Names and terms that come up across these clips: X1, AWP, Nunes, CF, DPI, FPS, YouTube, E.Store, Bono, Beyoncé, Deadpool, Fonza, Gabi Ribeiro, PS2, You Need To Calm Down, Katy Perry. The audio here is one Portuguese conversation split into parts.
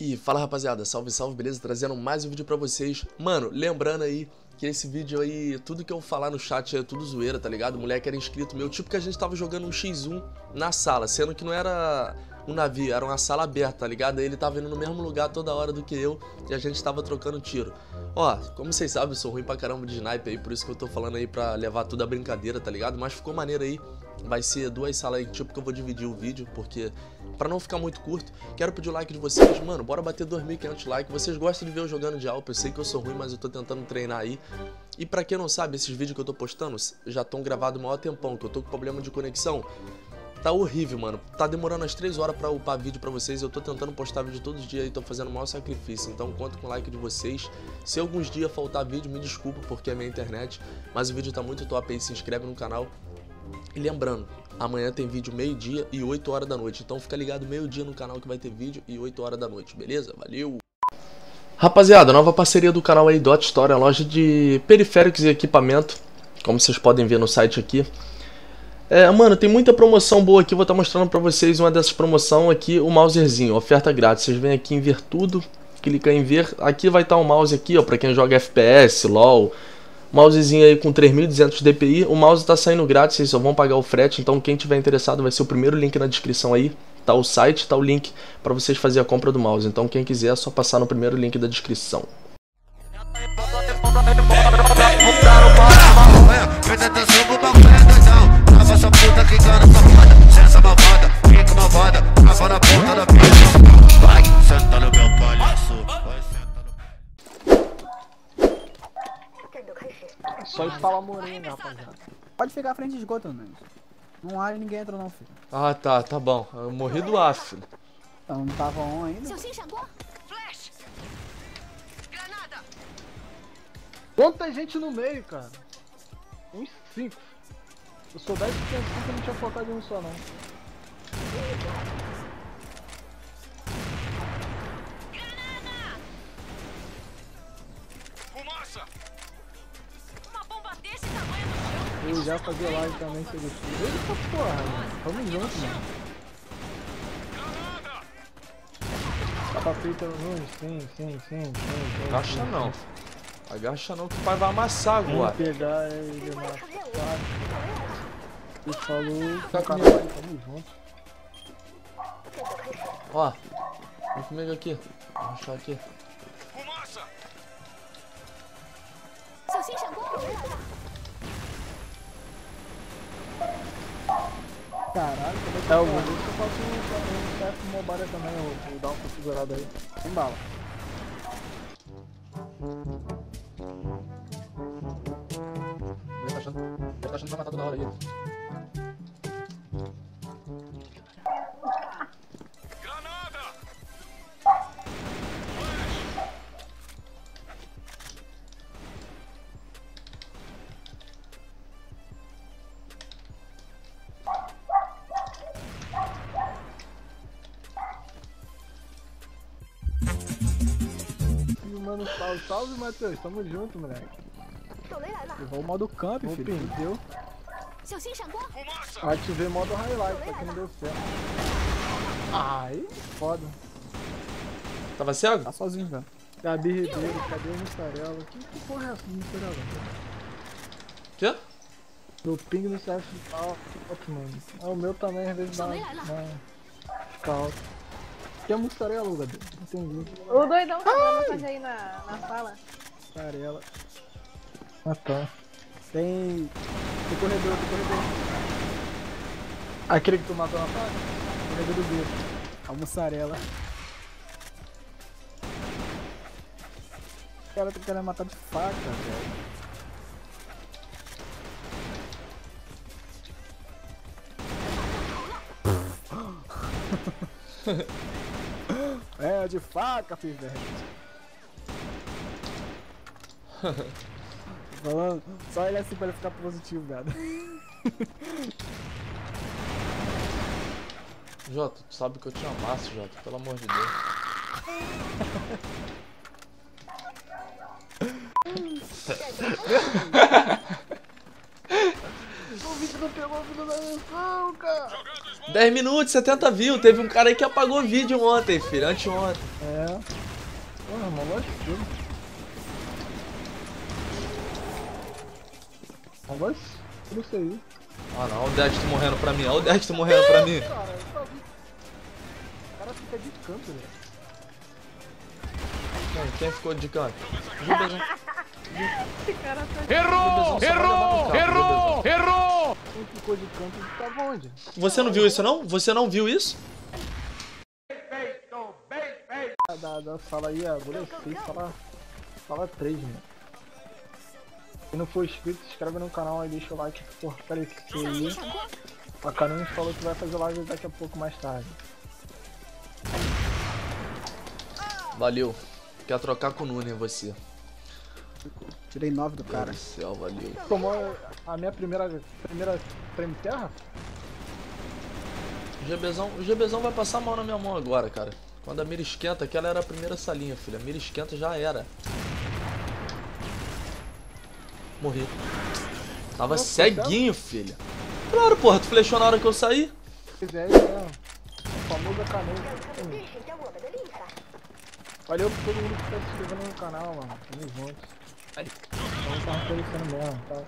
E fala rapaziada, salve, salve, beleza? Trazendo mais um vídeo pra vocês. Mano, lembrando aí que esse vídeo aí, tudo que eu falar no chat é tudo zoeira, tá ligado? Moleque era inscrito meu, tipo que a gente tava jogando um x1 na sala, sendo que não era um navio, era uma sala aberta, tá ligado? Aí ele tava indo no mesmo lugar toda hora do que eu e a gente tava trocando tiro. Ó, como vocês sabem, eu sou ruim pra caramba de sniper aí, por isso que eu tô falando aí pra levar tudo a brincadeira, tá ligado? Mas ficou maneiro aí. Vai ser duas salas aí, tipo que eu vou dividir o vídeo, porque pra não ficar muito curto, quero pedir o like de vocês, mano, bora bater 2.500 likes, vocês gostam de ver eu jogando de AWP, eu sei que eu sou ruim, mas eu tô tentando treinar aí. E pra quem não sabe, esses vídeos que eu tô postando já estão gravados o maior tempão, que eu tô com problema de conexão, tá horrível, mano, tá demorando as 3 horas pra upar vídeo pra vocês, eu tô tentando postar vídeo todos os dias e tô fazendo o maior sacrifício, então conto com o like de vocês. Se alguns dias faltar vídeo, me desculpa porque é minha internet, mas o vídeo tá muito top aí, se inscreve no canal. E lembrando, amanhã tem vídeo meio-dia e 8 horas da noite, então fica ligado meio-dia no canal que vai ter vídeo e 8 horas da noite, beleza? Valeu! Rapaziada, nova parceria do canal aí do E.Store, a loja de periféricos e equipamento, como vocês podem ver no site aqui. Mano, tem muita promoção boa aqui, vou estar mostrando pra vocês uma dessas promoções aqui, o mouserzinho, oferta grátis. Vocês vêm aqui em ver tudo, clica em ver, aqui vai estar o mouse aqui, ó, pra quem joga FPS, LOL... Mousezinho aí com 3.200 DPI, o mouse tá saindo grátis, vocês só vão pagar o frete, então quem tiver interessado vai ser o primeiro link na descrição aí, tá o site, tá o link pra vocês fazerem a compra do mouse, então quem quiser é só passar no primeiro link da descrição. Só instala morena, rapaziada. Pode ficar à frente de esgoto, né? Não há e ninguém entra, não, filho. Ah, tá, tá bom. Eu morri do ar, filho. Então não tava on ainda. Seu sim chegou? Flash! Granada! Quanta gente no meio, cara. Uns 5. Eu sou 10 porque 5 eu não tinha focado em um só, não. Granada! Fumaça! Eu já fazia live também, se eu gostei. Eita porra, mano. Vamos junto, mano. Capa feita ruim, sim. Agacha sim, não. Sim. Agacha não que o pai vai amassar agora. Vou pegar ele na parte. Ele falou... Tá com minha live, tamo junto. Ó. Vem comigo aqui. Vou achar aqui. Fumaça! Seu sim chegou? Caralho, é o momento que eu faço um chefe mobile também, eu vou dar uma configurada aí. Sem bala. Ele tá achando que vai matar toda hora aí. Granada! Mano, salve, Matheus, tamo junto, moleque. Levou o modo camp, filho, entendeu? Ativei o modo highlight, só que não deu certo. Ai, foda. Tava cego? Tá sozinho, velho. Gabi Ribeiro, cadê o mussarela? Que porra é essa do mussarela? Quê? Meu ping no CF tá alto, mano. É o meu também, às vezes dá alto. Que é mussarela, Gabi? Entendi. O doidão tá falando fazer aí na sala. Mussarela. Ah tá. Tem. Tem corredor. Aquele que tu matou na sala? Corredor do bicho. A mussarela. O cara tá querendo matar de faca, velho. É, de faca, filho, velho. Falando, só ele assim pra ele ficar positivo, velho. Jota, tu sabe que eu te amasso, Jota, pelo amor de Deus. O vídeo não pegou o vídeo da missão, cara. 10 minutos, 70 views. Teve um cara aí que apagou o vídeo ontem, filho. Anteontem. É. Porra, mano, lógico que tudo. Agora tudo isso aí. Ah, não. Olha o Destro morrendo pra mim. Olha o Destro morrendo pra mim. Cara, eu só vi. O cara fica de canto, velho. Quem ficou de canto? Judas, Errou! Quem ficou de canto tava onde? Você não viu isso, não? Você não viu isso? Da sala aí, agora eu sei falar. Fala 3, mano. Se não for inscrito, se inscreve no canal e deixa o like pra fortalecer aí. A Carmen falou que vai fazer live daqui a pouco mais tarde. Valeu. Quer trocar com o Nunes, você. Tirei 9 do cara. Meu céu, valeu. Tomou a minha primeira prêmio terra? O GBzão vai passar mal na minha mão agora, cara. Quando a mira esquenta, aquela era a primeira salinha, filho. A mira esquenta já era. Morri. Tava ceguinho, filho. Claro, porra, tu flechou na hora que eu saí. Pois é, o famoso caneta. Valeu por todo mundo que tá se inscrevendo no canal, mano. Tamo junto. Então tá aparecendo mesmo, tá?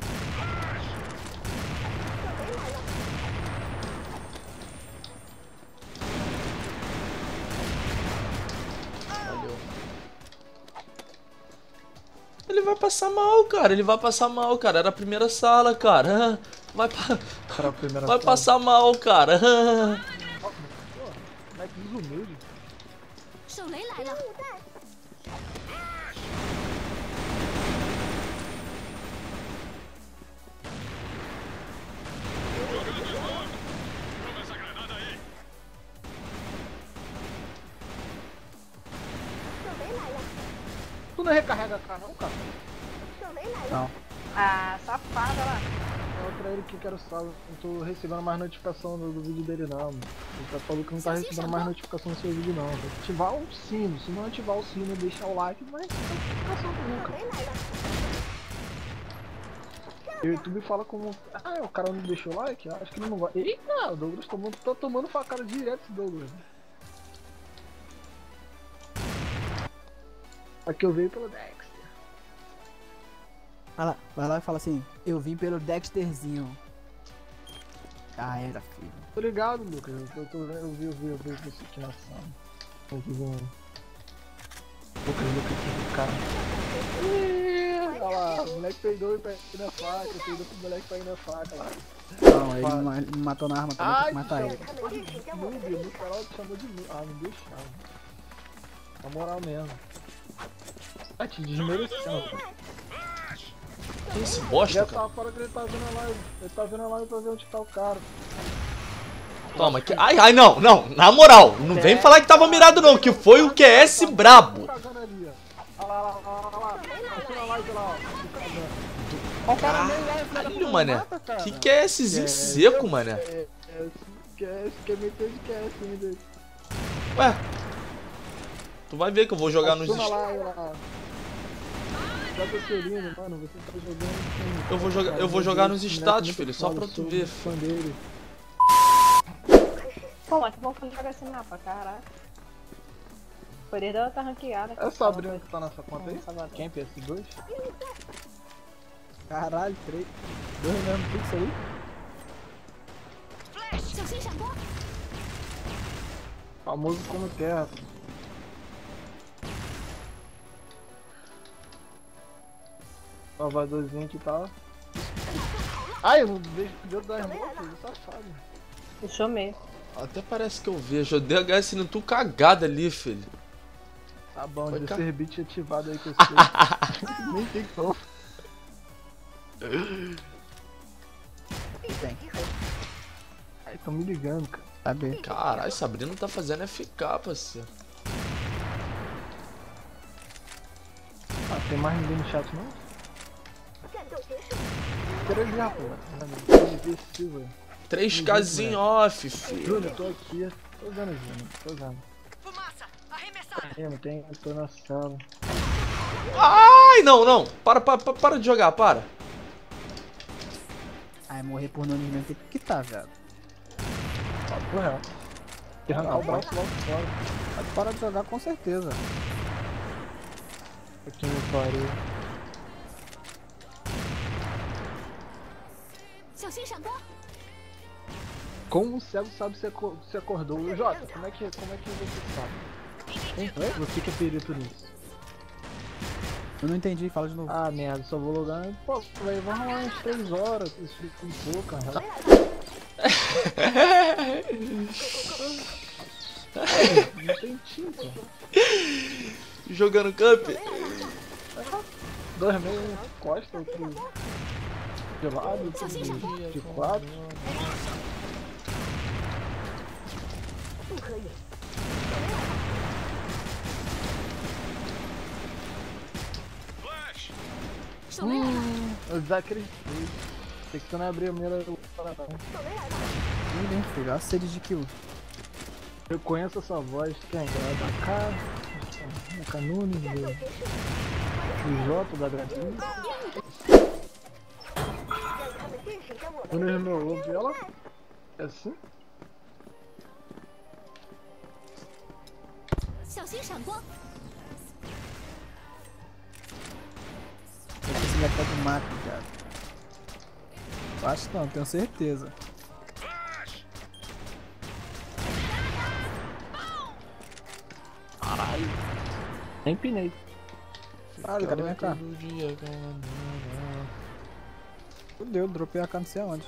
Valeu. Ele vai passar mal, cara. Ele vai passar mal, cara. Era a primeira sala, cara. Vai passar mal, cara. Vai que desumilde. Tu não recarrega carro, cara? Não. Ah, safada lá. Fala pra ele que eu quero salvo. Não tô recebendo mais notificação do vídeo dele, não. Mano. Ele já falou que não tá recebendo mais notificação do seu vídeo, não. Vou ativar o sino. Se não ativar o sino, deixar o like, mas notificação também, cara. E o YouTube fala como. Ah, o cara não deixou o like? Acho que ele não vai. Eita, o Douglas tá tomando facada direto, esse Douglas. Aqui eu vim pelo Dexter. Vai lá e fala assim, eu vim pelo Dexterzinho. Ah, era filho. Tô ligado, Lucas. Eu vi isso aqui na sala. Lucas, que cara. Olha lá, o moleque peidou e pegou na faca, peidou pro moleque pra ir na faca lá. Não, ele me matou na arma, também tem que matar ele. Não, meu canal te chamou de novo. Ah, me deixava. Na moral mesmo. Ah, te desmereceu. Que esse bosta, já cara? Fora que ele tá vendo a live. Ele tá vendo a live pra ver onde tá o cara. Toma, que... Ai, não. Na moral, não vem falar que tava mirado, não. Que foi o QS brabo. Caralho, mané. Que QSzinho seco, mané. QS, que é meter de QS, me deu. Ué. Tu vai ver que eu vou jogar nos... Eu vou jogar nos status, filho, só pra tu ver. Pô, mas que bom que eu jogar esse mapa, caraca. O poder dela tá ranqueada. É só abrindo que tá nessa conta aí? Quem, PS2? Caralho, 3. 2 mesmo, tudo isso aí? Famoso como terra. Salvadorzinho que tá. Ai, eu não vejo o dedo das moças, safado. Deixou mesmo. Até parece que eu vejo. Eu dei a HS no tu cagada ali, filho. Tá bom, deu ser beat ativado aí que eu sei. Nem tem como. Ai, tão me ligando, cara. Tá bem. Caralho, Sabrina tá fazendo FK, parceiro. Ah, tem mais ninguém no chat, não? Já, pô. 3Kzinho off, filho. Júnior, eu tô aqui. Tô usando, Júnior. Tô usando. Fumaça, arremessada. Eu tô na sala. Ai, não. Para de jogar, para. Ai, morrer por não mesmo que tá, velho. R$4. Tem que arrancar o braço logo fora. Vai parar de jogar com certeza. Aqui me pariu. Como o cego sabe se acordou? O Jota, como é que você sabe? Você que é perito nisso. Eu não entendi, fala de novo. Ah, merda, só vou logar. Pô, vai rolar umas 3 horas, isso fica um pouco, cara. Não tem tinta. Jogando camp? 2 meio, costa, outro de lado, outro de 4. Eu desacreditei. Tem que não abrir a primeira. Eu vou falar não. Bem, filho, a sede de kill. Eu conheço essa voz, quem é? Da K, o Canune, o Jota da Gratinha. O meu lobo dela é assim. Vai pra do mato, cara. Acho não, tenho certeza. Caralho. Nem pinei. Caralho, cadê minha cara? Fudeu, dropei a cara não sei aonde.